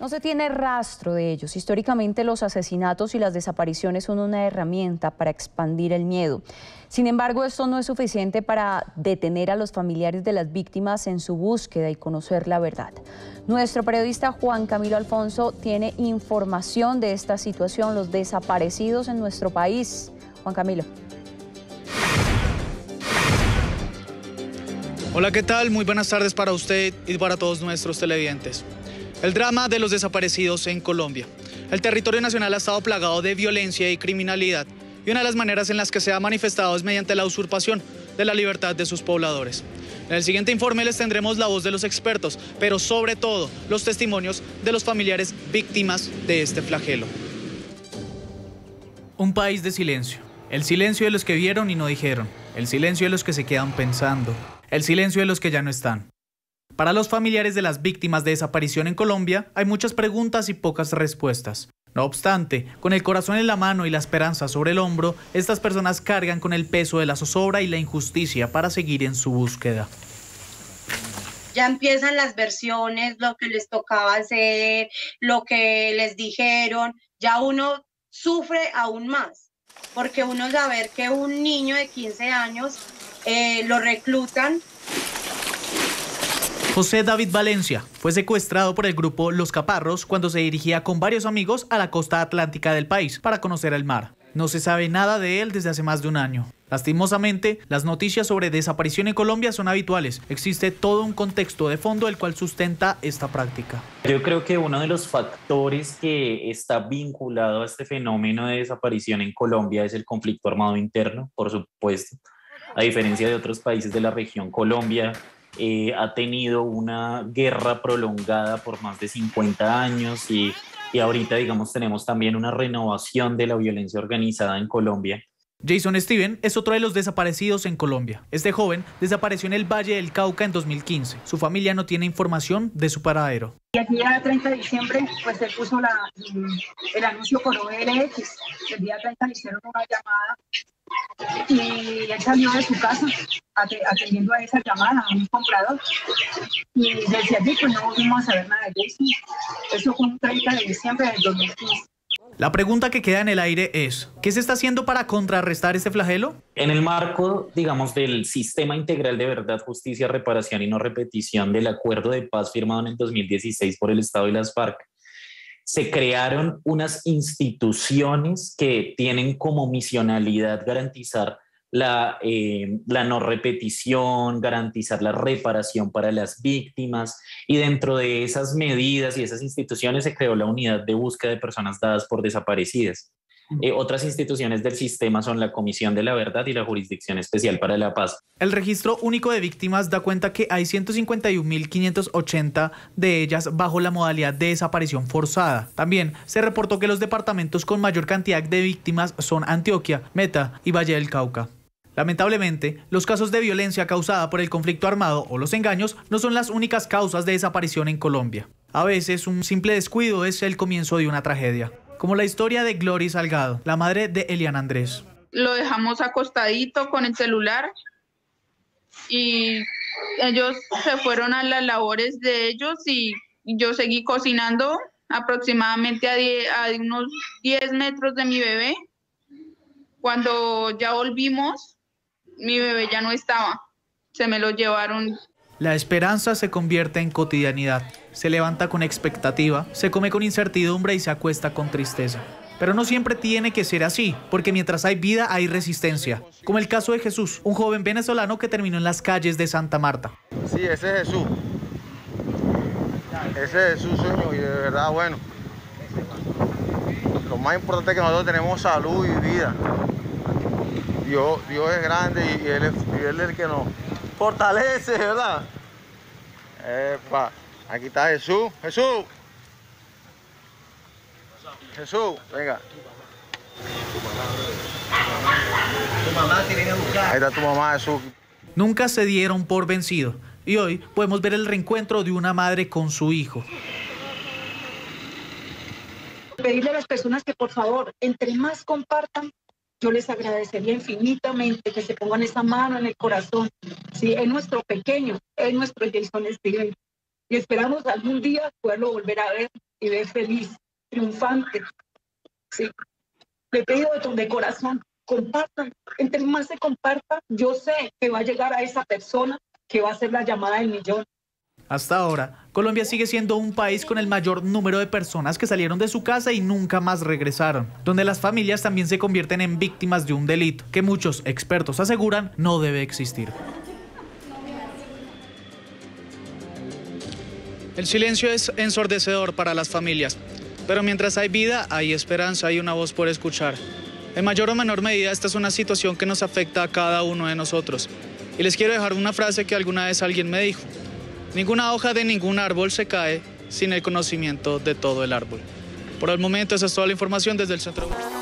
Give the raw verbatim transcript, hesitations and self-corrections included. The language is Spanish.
No se tiene rastro de ellos. Históricamente los asesinatos y las desapariciones son una herramienta para expandir el miedo. Sin embargo, esto no es suficiente para detener a los familiares de las víctimas en su búsqueda y conocer la verdad. Nuestro periodista Juan Camilo Alfonso tiene información de esta situación, los desaparecidos en nuestro país. Juan Camilo. Hola, ¿qué tal? Muy buenas tardes para usted y para todos nuestros televidentes. El drama de los desaparecidos en Colombia. El territorio nacional ha estado plagado de violencia y criminalidad, y una de las maneras en las que se ha manifestado es mediante la usurpación de la libertad de sus pobladores. En el siguiente informe les tendremos la voz de los expertos, pero sobre todo los testimonios de los familiares víctimas de este flagelo. Un país de silencio. El silencio de los que vieron y no dijeron. El silencio de los que se quedan pensando. El silencio de los que ya no están. Para los familiares de las víctimas de desaparición en Colombia hay muchas preguntas y pocas respuestas. No obstante, con el corazón en la mano y la esperanza sobre el hombro, estas personas cargan con el peso de la zozobra y la injusticia para seguir en su búsqueda. Ya empiezan las versiones, lo que les tocaba hacer, lo que les dijeron. Ya uno sufre aún más, porque uno saber que un niño de quince años eh, lo reclutan. José David Valencia fue secuestrado por el grupo Los Caparros cuando se dirigía con varios amigos a la costa atlántica del país para conocer el mar. No se sabe nada de él desde hace más de un año. Lastimosamente, las noticias sobre desaparición en Colombia son habituales. Existe todo un contexto de fondo el cual sustenta esta práctica. Yo creo que uno de los factores que está vinculado a este fenómeno de desaparición en Colombia es el conflicto armado interno, por supuesto. A diferencia de otros países de la región, Colombia Eh, ha tenido una guerra prolongada por más de cincuenta años y, y ahorita, digamos, tenemos también una renovación de la violencia organizada en Colombia. Jason Steven es otro de los desaparecidos en Colombia. Este joven desapareció en el Valle del Cauca en dos mil quince. Su familia no tiene información de su paradero. Y el día treinta de diciembre, pues se puso la, el anuncio por O L X. El día treinta hicieron una llamada y él salió de su casa atendiendo a esa llamada, a un comprador, y desde allí pues no volvimos a saber nada de eso. Eso fue un treinta de diciembre del dos mil quince. La pregunta que queda en el aire es, ¿qué se está haciendo para contrarrestar este flagelo? En el marco, digamos, del Sistema Integral de Verdad, Justicia, Reparación y No Repetición del Acuerdo de Paz firmado en el dos mil dieciséis por el Estado y las FARC, se crearon unas instituciones que tienen como misionalidad garantizar la, eh, la no repetición, garantizar la reparación para las víctimas, y dentro de esas medidas y esas instituciones se creó la unidad de búsqueda de personas dadas por desaparecidas. Eh, otras instituciones del sistema son la Comisión de la Verdad y la Jurisdicción Especial para la Paz. El Registro Único de Víctimas da cuenta que hay ciento cincuenta y un mil quinientos ochenta de ellas bajo la modalidad de desaparición forzada. También se reportó que los departamentos con mayor cantidad de víctimas son Antioquia, Meta y Valle del Cauca. Lamentablemente, los casos de violencia causada por el conflicto armado o los engaños no son las únicas causas de desaparición en Colombia. A veces, un simple descuido es el comienzo de una tragedia, como la historia de Gloria Salgado, la madre de Eliana Andrés. Lo dejamos acostadito con el celular y ellos se fueron a las labores de ellos y yo seguí cocinando aproximadamente a, diez, a unos diez metros de mi bebé. Cuando ya volvimos, mi bebé ya no estaba, se me lo llevaron. La esperanza se convierte en cotidianidad, se levanta con expectativa, se come con incertidumbre y se acuesta con tristeza. Pero no siempre tiene que ser así, porque mientras hay vida hay resistencia, como el caso de Jesús, un joven venezolano que terminó en las calles de Santa Marta. Sí, ese es Jesús, ese es Jesús, señor, y de verdad, bueno, lo más importante es que nosotros tenemos salud y vida. Dios, Dios es grande y Él es, y Él es el que nos fortalece, ¿verdad? Epa, aquí está Jesús. Jesús. Jesús, venga. Tu mamá te viene a buscar. Ahí está tu mamá, Jesús. Nunca se dieron por vencido. Y hoy podemos ver el reencuentro de una madre con su hijo. Pedirle a las personas que, por favor, entre más compartan, yo les agradecería infinitamente que se pongan esa mano en el corazón, ¿sí? Es nuestro pequeño, es nuestro Jason Steven. Y esperamos algún día poderlo volver a ver y ve feliz, triunfante. Sí. Le pido de, de corazón, compartan. Entre más se comparta, yo sé que va a llegar a esa persona que va a hacer la llamada del millón. Hasta ahora, Colombia sigue siendo un país con el mayor número de personas que salieron de su casa y nunca más regresaron, donde las familias también se convierten en víctimas de un delito que muchos expertos aseguran no debe existir. El silencio es ensordecedor para las familias, pero mientras hay vida, hay esperanza, hay una voz por escuchar. En mayor o menor medida, esta es una situación que nos afecta a cada uno de nosotros. Y les quiero dejar una frase que alguna vez alguien me dijo. Ninguna hoja de ningún árbol se cae sin el conocimiento de todo el árbol. Por el momento, esa es toda la información desde el centro.